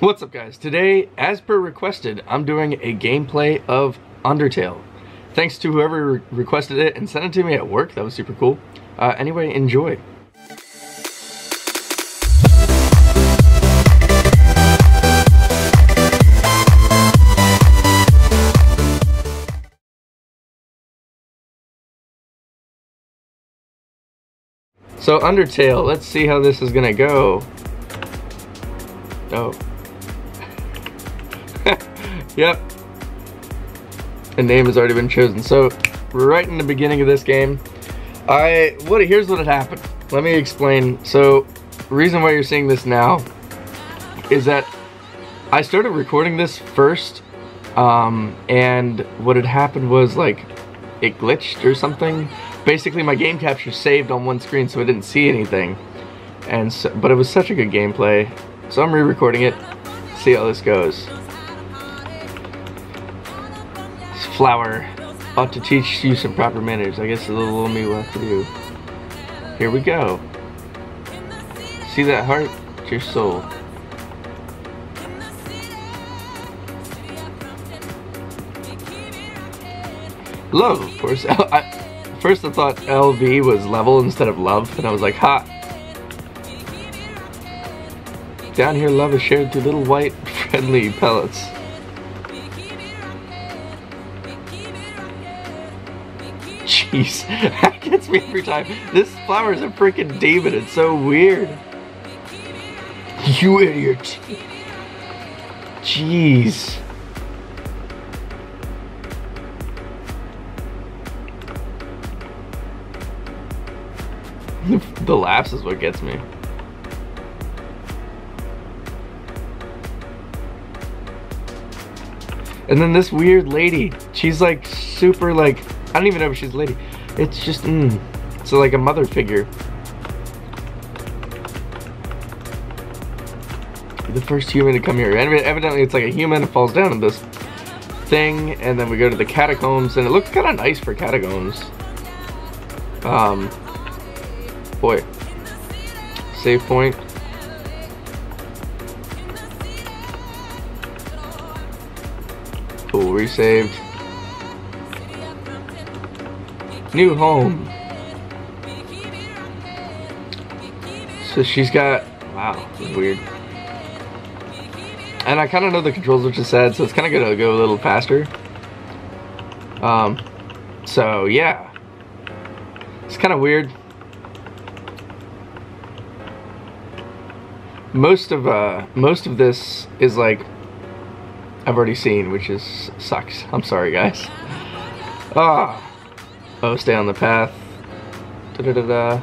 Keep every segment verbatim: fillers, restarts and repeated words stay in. What's up, guys? Today, as per requested, I'm doing a gameplay of Undertale. Thanks to whoever re requested it and sent it to me at work. That was super cool. Uh, anyway, enjoy. So Undertale, let's see how this is gonna go. Oh. Yep. The name has already been chosen. So right in the beginning of this game, I what here's what had happened. Let me explain. So the reason why you're seeing this now is that I started recording this first, um, and what had happened was like it glitched or something. Basically, my game capture saved on one screen, so I didn't see anything. And so, but it was such a good gameplay, so I'm re-recording it. See how this goes. This flower ought to teach you some proper manners. I guess the little, little me will have to do. Here we go. See that heart? It's your soul. Love, of course. I First I thought L V was level instead of love, and I was like, ha! Down here, love is shared through little white, friendly pellets. Jeez, that gets me every time. This flower is a freaking demon, it's so weird. You idiot. Jeez. The laughs is what gets me. And then this weird lady, she's like super like, I don't even know if she's a lady. It's just, mm, it's like a mother figure. The first human to come here. Evidently it's like a human that falls down in this thing, and then we go to the catacombs, and it looks kind of nice for catacombs. Um. Boy, save point. Cool, resaved. New home. So she's got, wow, this is weird. And I kind of know the controls, which is sad, so it's kind of gonna go a little faster. Um, so yeah, it's kind of weird. Most of uh, most of this is like I've already seen, which is sucks. I'm sorry, guys. Ah, oh, stay on the path. Da da da da.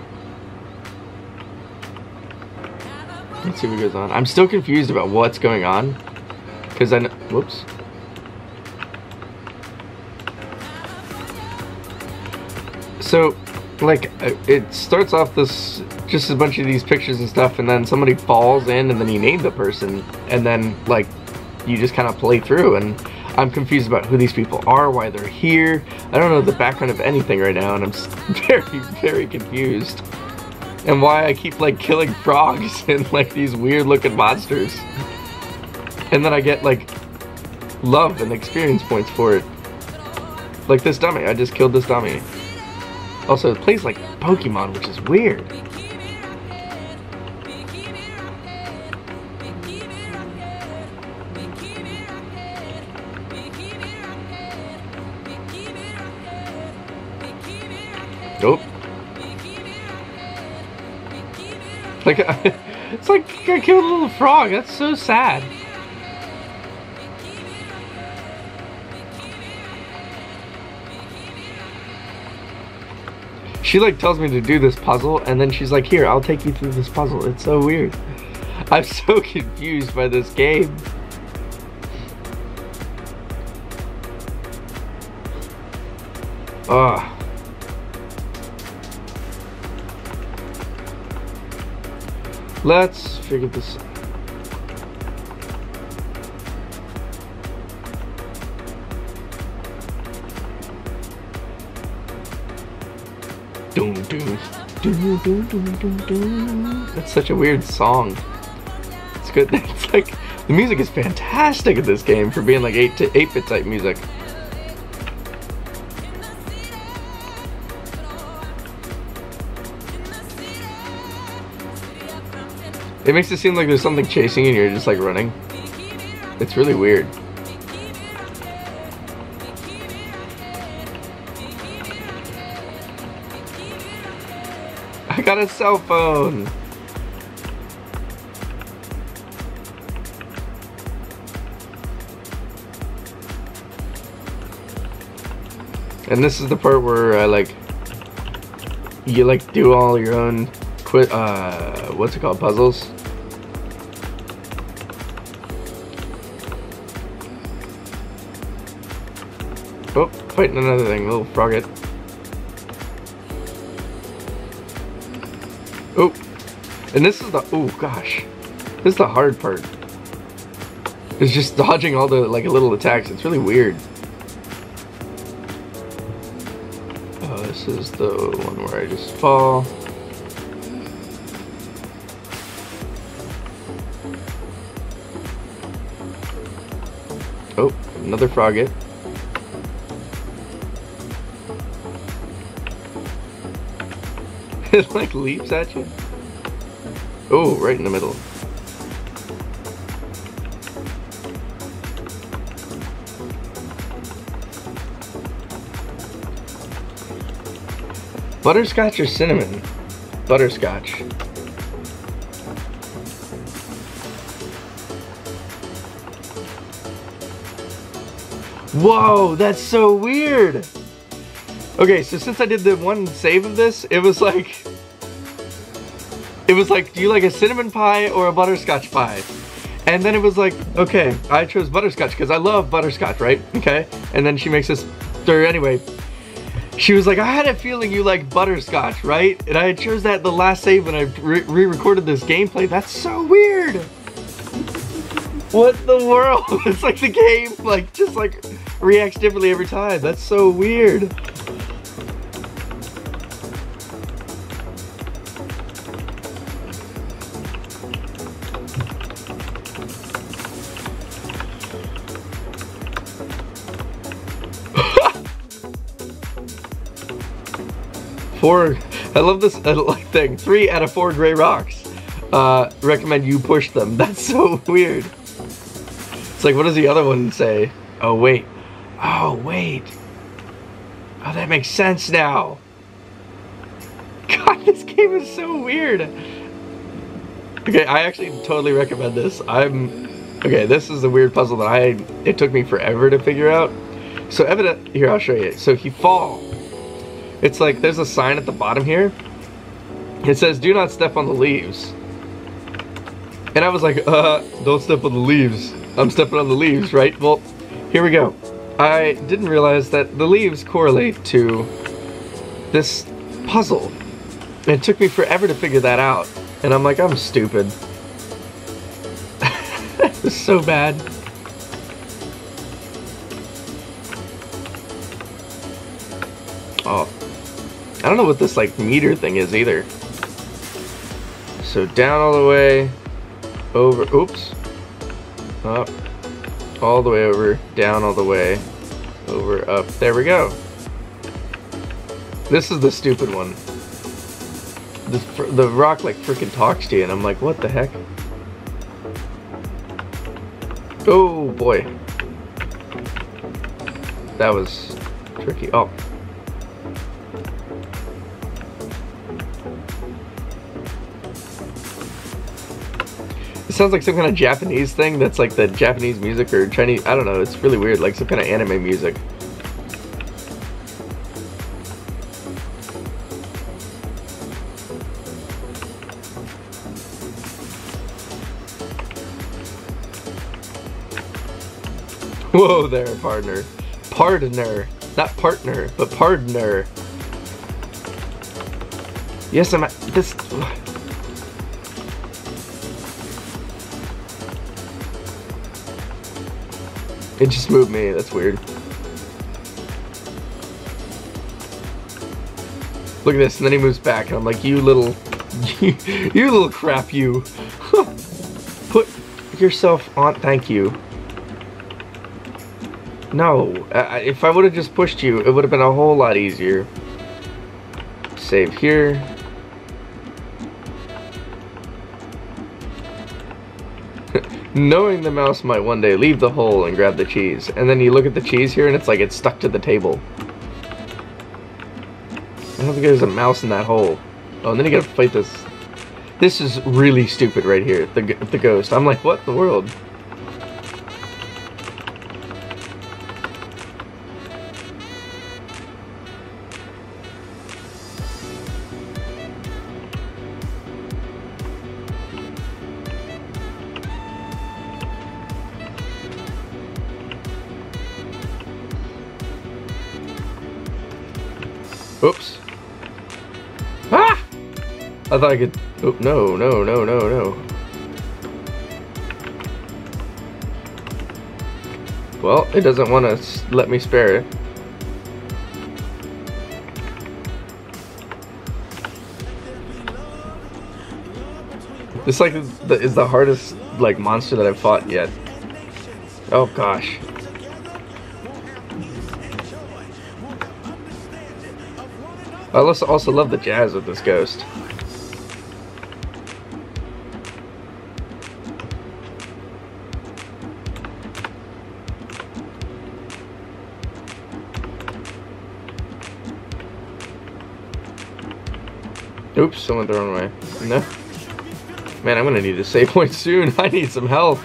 Let's see what goes on. I'm still confused about what's going on, because I know. Whoops. So, like, it starts off this just a bunch of these pictures and stuff, and then somebody falls in, and then you name the person, and then like you just kind of play through, and I'm confused about who these people are, why they're here. I don't know the background of anything right now, and I'm very very confused, and why I keep like killing frogs and like these weird looking monsters, and then I get like love and experience points for it, like this dummy. I just killed this dummy. Also, it plays like Pokemon, which is weird. Nope. Like, it's like I killed a little frog. That's so sad. She like tells me to do this puzzle, and then she's like, here, I'll take you through this puzzle. It's so weird. I'm so confused by this game. Ugh. Let's figure this out. That's such a weird song. It's good. It's like The music is fantastic in this game for being like eight to eight bit type music. It makes it seem like there's something chasing you and you're just like running. It's really weird. I got a cell phone! And this is the part where I like, you like do all your own quit, uh, what's it called, puzzles? Oh, fighting another thing, little frogget. Oh, and this is the, oh gosh, this is the hard part. It's just dodging all the like little attacks. It's really weird. Oh, this is the one where I just fall. Oh, another frogget. It like leaps at you. Oh, right in the middle. Butterscotch or cinnamon? Butterscotch. Whoa, that's so weird! Okay, so since I did the one save of this, it was like... It was like, do you like a cinnamon pie or a butterscotch pie? And then it was like, okay, I chose butterscotch because I love butterscotch, right? Okay? And then she makes this story anyway. She was like, I had a feeling you like butterscotch, right? And I chose that the last save when I re-recorded this gameplay. That's so weird! What the world? It's like the game, like, just like... reacts differently every time. That's so weird. Four. I love this thing. Three out of four gray rocks. Uh, recommend you push them. That's so weird. It's like, what does the other one say? Oh wait. Oh, wait. Oh, that makes sense now. God, this game is so weird. Okay, I actually totally recommend this. I'm... Okay, this is a weird puzzle that I... It took me forever to figure out. So, evident... Here, I'll show you. So, if you fall... It's like, there's a sign at the bottom here. It says, do not step on the leaves. And I was like, uh, don't step on the leaves. I'm stepping on the leaves, right? Well, here we go. I didn't realize that the leaves correlate to this puzzle. It took me forever to figure that out. And I'm like, I'm stupid. It's so bad. Oh. I don't know what this like meter thing is either. So down all the way, over, oops. Up. All the way over, down all the way, over, up. There we go. This is the stupid one. This, the rock like freaking talks to you and I'm like, what the heck? Oh boy. That was tricky. Oh. Sounds like some kind of Japanese thing that's like the Japanese music or Chinese, I don't know, it's really weird, like some kind of anime music. Whoa there, partner. Pardner. Not partner, but pardner. Yes, I'm at this... It just moved me, that's weird. Look at this, and then he moves back, and I'm like, you little, you, you little crap, you. Put, yourself on. Thank you. No, I, if I would have just pushed you, it would have been a whole lot easier. Save here. Knowing the mouse might one day leave the hole and grab the cheese. And then you look at the cheese here and it's like it's stuck to the table. I don't think there's a mouse in that hole. Oh, and then you gotta fight this. This is really stupid right here, the, the ghost. I'm like, what in the world? Oops. Ah! I thought I could. Oh, no, no, no, no, no. Well, it doesn't want to let me spare it. This like is the, is the hardest like monster that I've fought yet. Oh gosh. I also love the jazz of this ghost. Oops, someone went the wrong way. No. Man, I'm gonna need a save point soon. I need some health.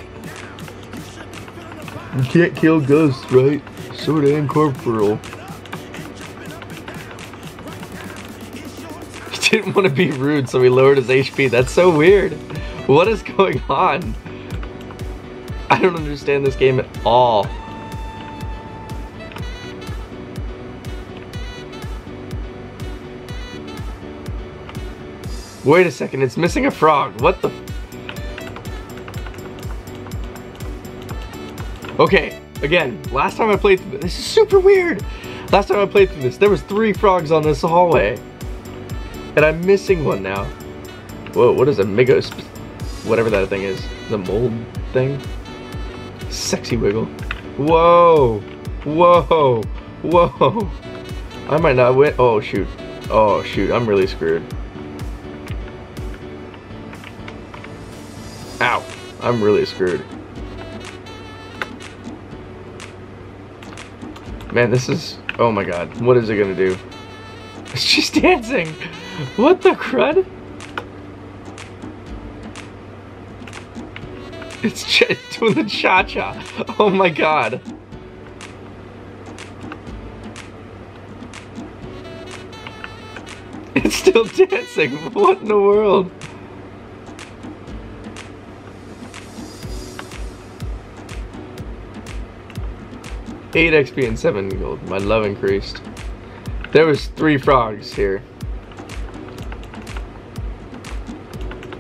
You can't kill ghosts, right? So damn corporeal. Didn't want to be rude, so he lowered his H P. That's so weird. What is going on? I don't understand this game at all. Wait a second, it's missing a frog. What the? Okay, again, last time I played through this, this is super weird. Last time I played through this, there was three frogs on this hallway. And I'm missing one now. Whoa, what is a migos? Whatever that thing is. The mold thing? Sexy wiggle. Whoa! Whoa! Whoa! I might not win. Oh, shoot. Oh, shoot. I'm really screwed. Ow. I'm really screwed. Man, this is... Oh my god. What is it gonna do? She's dancing! What the crud? It's ch- doing the cha-cha. Oh my god. It's still dancing. What in the world? eight X P and seven gold. My love increased. There was three frogs here.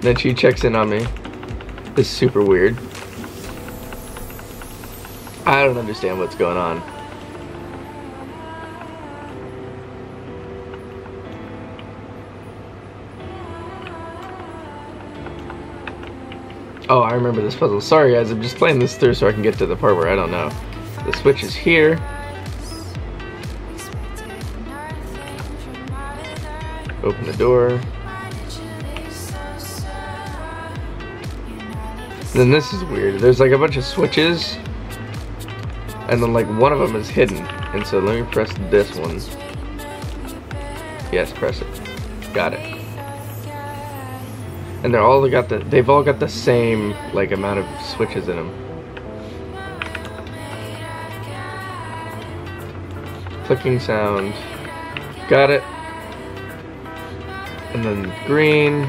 Then she checks in on me. It's super weird. I don't understand what's going on. Oh, I remember this puzzle. Sorry guys, I'm just playing this through so I can get to the part where I don't know. The switch is here. Open the door. Then this is weird. There's like a bunch of switches, and then like one of them is hidden. And so let me press this one. Yes, press it. Got it. And they're all got the. They've all got the same like amount of switches in them. Clicking sound. Got it. And then green.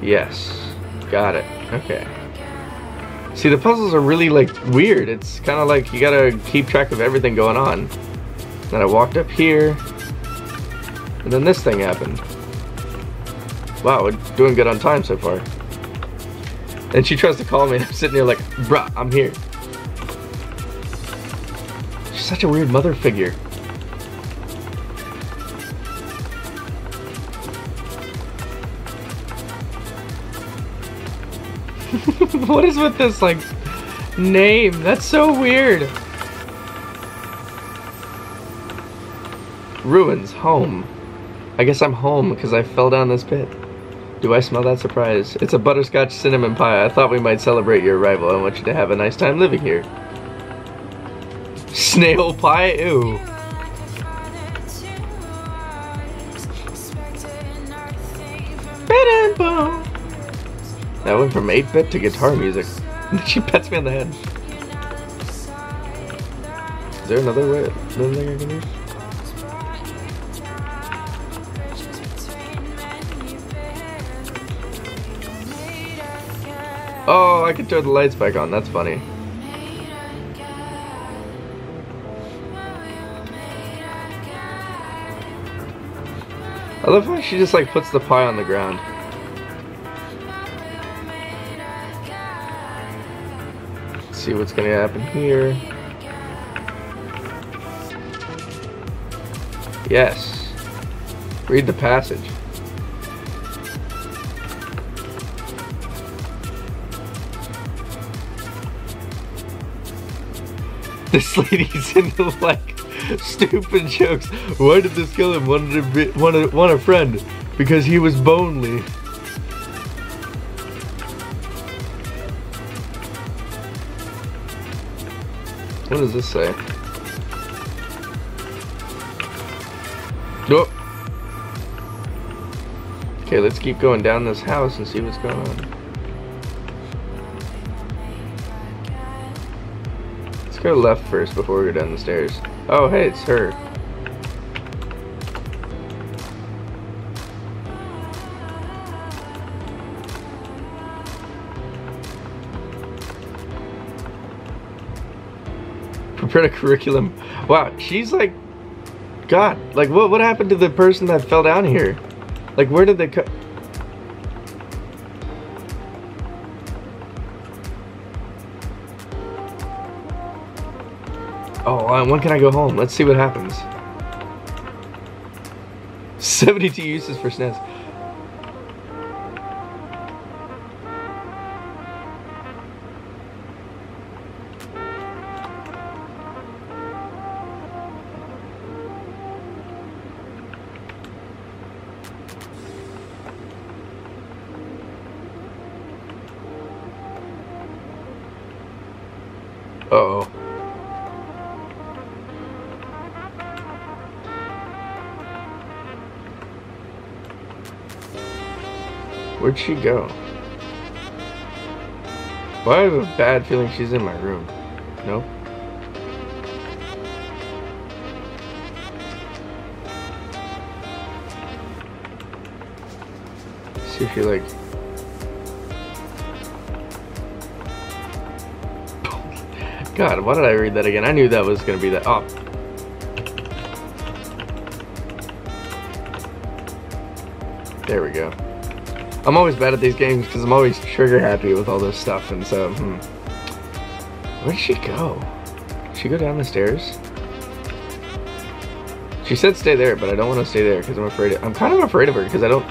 Yes. Got it. Okay. See, the puzzles are really, like, weird. It's kind of like you gotta keep track of everything going on. Then I walked up here. And then this thing happened. Wow, we're doing good on time so far. And she tries to call me, and I'm sitting there like, bruh, I'm here. She's such a weird mother figure. What is with this, like, name? That's so weird. Ruins. Home. I guess I'm home because I fell down this pit. Do I smell that surprise? It's a butterscotch cinnamon pie. I thought we might celebrate your arrival. I want you to have a nice time living here. Snail pie? Ew. I went from eight bit to guitar music. She pats me on the head. Is there another way? Another thing I can use? Oh, I can turn the lights back on. That's funny. I love how she just like puts the pie on the ground. See what's gonna happen here. Yes. Read the passage. This lady's into like stupid jokes. Why did this kill him? Wanted to be, wanted, want a friend because he was bonely. What does this say? Nope. Oh. Okay, let's keep going down this house and see what's going on. Let's go left first before we go down the stairs. Oh, hey, it's her. A curriculum. Wow, she's like, God, like what what happened to the person that fell down here? Like, where did they co- Oh, um, when can I go home? Let's see what happens. seventy-two uses for S N E S. Uh-oh. Where'd she go? Well, I have a bad feeling she's in my room. Nope. See if you like... God, why did I read that again? I knew that was gonna be that. Oh. There we go. I'm always bad at these games because I'm always trigger happy with all this stuff, and so, hmm. Where'd she go? Did she go down the stairs? She said stay there, but I don't want to stay there because I'm afraid of, I'm kind of afraid of her because I don't.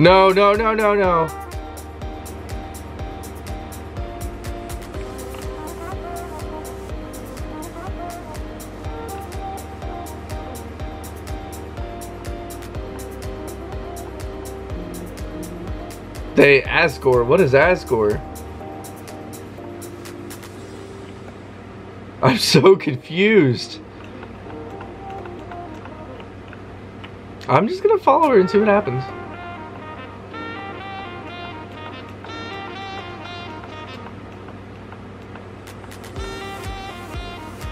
No, no, no, no, no. They Asgore. What is Asgore? I'm so confused. I'm just gonna follow her and see what happens.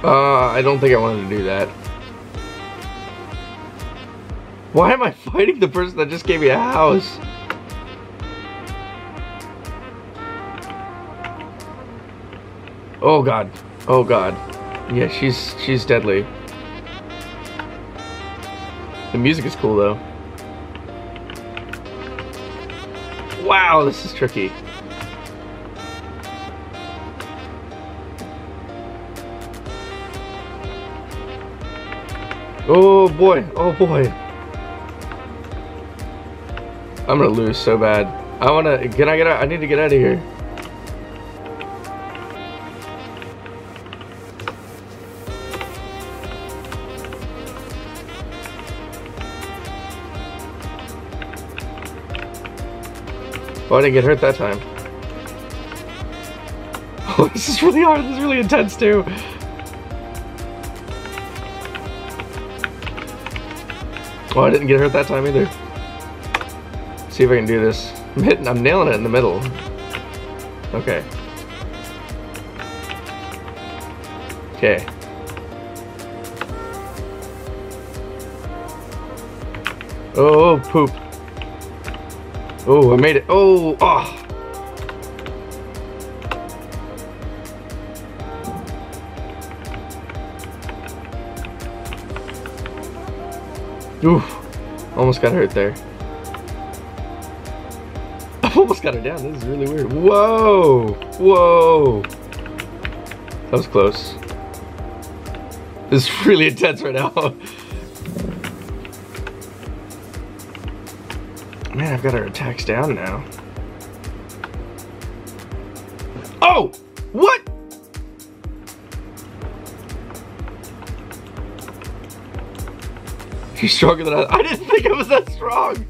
Uh, I don't think I wanted to do that. Why am I fighting the person that just gave me a house? Oh god. Oh god. Yeah, she's she's deadly. The music is cool though. Wow, this is tricky. Oh boy, oh boy. I'm gonna lose so bad. I wanna, can I get out? I need to get out of here. Oh, I didn't get hurt that time. Oh, this is really hard, this is really intense too. Oh, I didn't get hurt that time either. Let's see if I can do this. I'm hitting, I'm nailing it in the middle. Okay. Okay. Oh, oh poop. Oh, I made it. Oh, ah. Oh. Oof, almost got hurt there. I almost got her down. This is really weird. Whoa, whoa. That was close. This is really intense right now. Man, I've got her attacks down now. Oh, what? She's stronger than I. I didn't think I was that strong.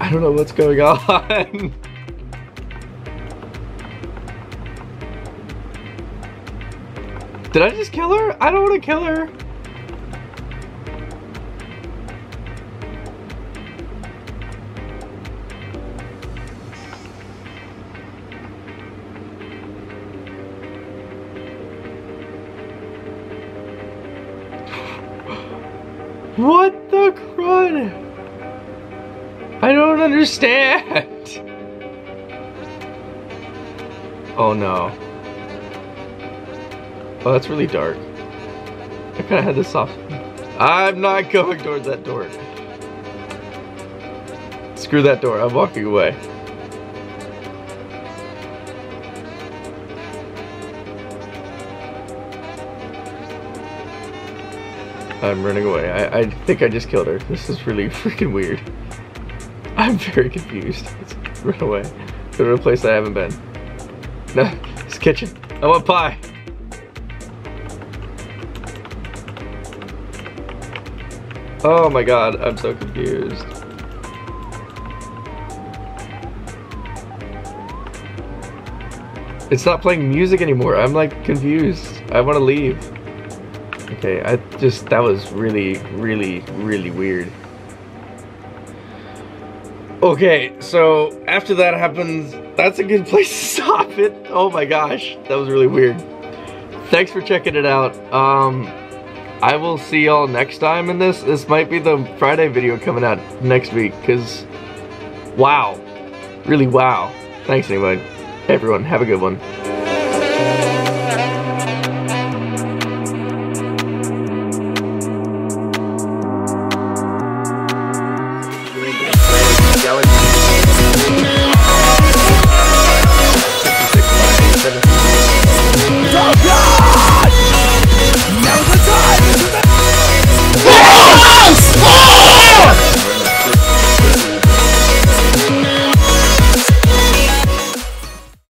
I don't know what's going on. Did I just kill her? I don't want to kill her. What the crud? I don't understand. Oh no. Oh, that's really dark. I kind of had this off. I'm not going towards that door. Screw that door. I'm walking away. I'm running away. I, I think I just killed her. This is really freaking weird. I'm very confused. Let's run away. Go to a place I haven't been. No, it's the kitchen. I want pie. Oh my god, I'm so confused. It's not playing music anymore. I'm like confused. I want to leave. Okay, I just, that was really, really, really weird. Okay, so after that happens, that's a good place to stop it. Oh my gosh, that was really weird. Thanks for checking it out. Um, I will see y'all next time in this. This might be the Friday video coming out next week, because wow. Really wow. Thanks anyway. Everyone, have a good one.